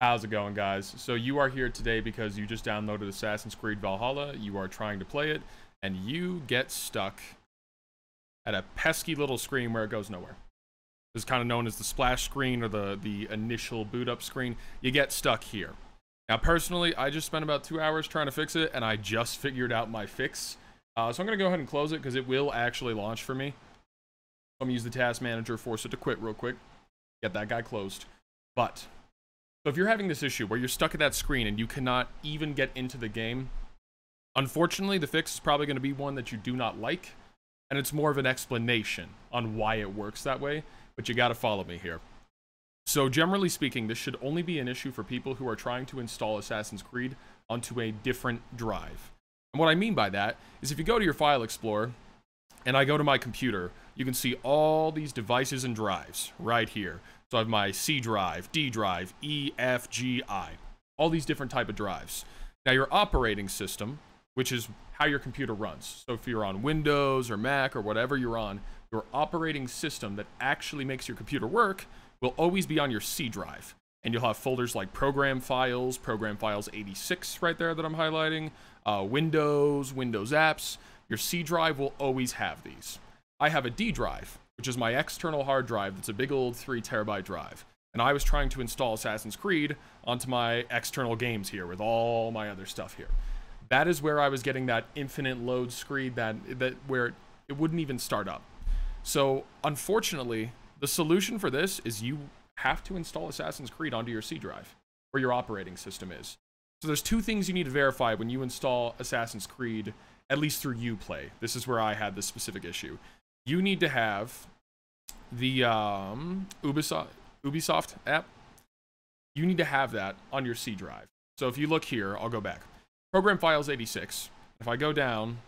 How's it going, guys? So you are here today because you just downloaded Assassin's Creed Valhalla, you are trying to play it, and you get stuck at a pesky little screen where it goes nowhere. This is kind of known as the splash screen or the initial boot up screen. You get stuck here. Now, personally, I just spent about 2 hours trying to fix it, and I just figured out my fix. So I'm going to go ahead and close it because it will actually launch for me. I'm going to use the task manager, force it to quit real quick. Get that guy closed. But so if you're having this issue where you're stuck at that screen and you cannot even get into the game, unfortunately, the fix is probably going to be one that you do not like, and it's more of an explanation on why it works that way, but you got to follow me here. So generally speaking, this should only be an issue for people who are trying to install Assassin's Creed onto a different drive. And what I mean by that is if you go to your File Explorer, and I go to my computer, you can see all these devices and drives right here. So I have my C drive, D drive, E, F, G, I. All these different type of drives. Now your operating system, which is how your computer runs. So if you're on Windows or Mac or whatever you're on, your operating system that actually makes your computer work will always be on your C drive. And you'll have folders like Program Files 86 right there that I'm highlighting, Windows, Windows Apps. Your C drive will always have these. I have a D drive, which is my external hard drive. That's a big old 3 terabyte drive. And I was trying to install Assassin's Creed onto my external games here with all my other stuff here. That is where I was getting that infinite load screen that where it wouldn't even start up. So unfortunately, the solution for this is you have to install Assassin's Creed onto your C drive where your operating system is. So there's two things you need to verify when you install Assassin's Creed, at least through Uplay. This is where I had this specific issue. You need to have the Ubisoft app. You need to have that on your C drive. So if you look here, I'll go back. Program Files 86. If I go down,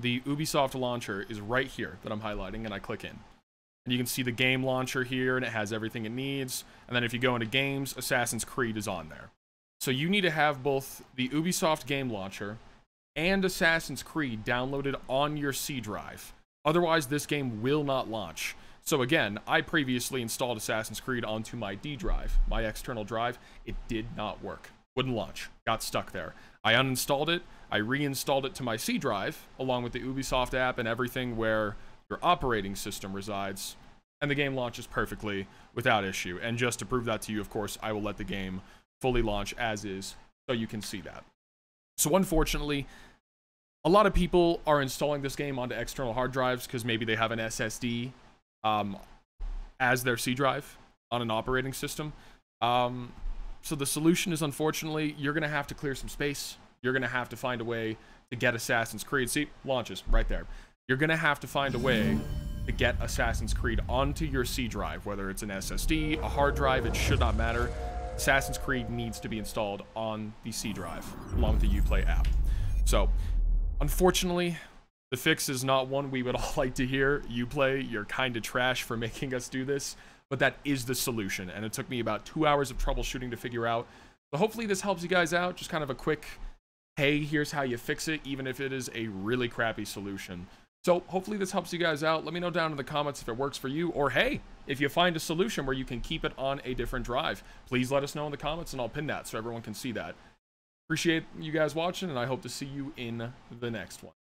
the Ubisoft launcher is right here that I'm highlighting, and I click in. And you can see the game launcher here, and it has everything it needs. And then if you go into games, Assassin's Creed is on there. So you need to have both the Ubisoft game launcher and Assassin's Creed downloaded on your C drive. Otherwise, this game will not launch. So again, I previously installed Assassin's Creed onto my D drive, my external drive. It did not work. Wouldn't launch. Got stuck there. I uninstalled it. I reinstalled it to my C drive, along with the Ubisoft app and everything where your operating system resides. And the game launches perfectly without issue. And just to prove that to you, of course, I will let the game fully launch as is, so you can see that. So unfortunately, a lot of people are installing this game onto external hard drives because maybe they have an SSD as their C drive on an operating system. So the solution is, unfortunately, you're going to have to clear some space. You're going to have to find a way to get Assassin's Creed. See, launches right there. You're going to have to find a way to get Assassin's Creed onto your C drive, whether it's an SSD, a hard drive, it should not matter. Assassin's Creed needs to be installed on the C drive, along with the Uplay app. So, unfortunately, the fix is not one we would all like to hear. Uplay, you're kind of trash for making us do this, but that is the solution, and it took me about 2 hours of troubleshooting to figure out. So hopefully this helps you guys out. Just kind of a quick, hey, here's how you fix it, even if it is a really crappy solution. So hopefully this helps you guys out. Let me know down in the comments if it works for you, or hey, if you find a solution where you can keep it on a different drive, please let us know in the comments and I'll pin that so everyone can see that. Appreciate you guys watching, and I hope to see you in the next one.